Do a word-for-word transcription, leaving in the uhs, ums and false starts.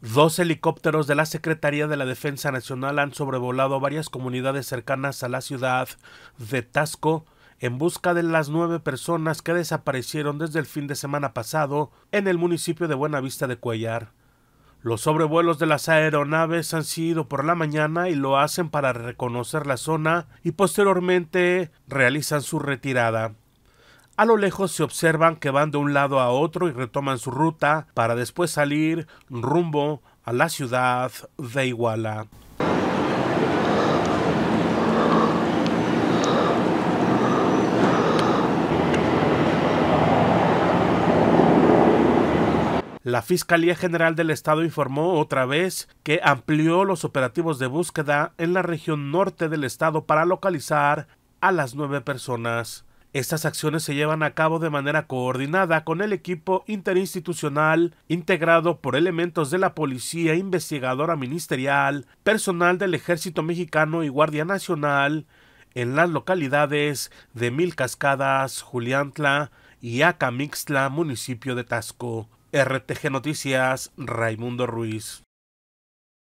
Dos helicópteros de la Secretaría de la Defensa Nacional han sobrevolado varias comunidades cercanas a la ciudad de Taxco en busca de las nueve personas que desaparecieron desde el fin de semana pasado en el municipio de Buenavista de Cuéllar. Los sobrevuelos de las aeronaves han sido por la mañana y lo hacen para reconocer la zona y posteriormente realizan su retirada. A lo lejos se observan que van de un lado a otro y retoman su ruta para después salir rumbo a la ciudad de Iguala. La Fiscalía General del Estado informó otra vez que amplió los operativos de búsqueda en la región norte del estado para localizar a las nueve personas. Estas acciones se llevan a cabo de manera coordinada con el equipo interinstitucional integrado por elementos de la Policía Investigadora Ministerial, personal del Ejército Mexicano y Guardia Nacional en las localidades de Mil Cascadas, Juliantla y Acamixtla, municipio de Taxco. R T G Noticias, Raimundo Ruiz.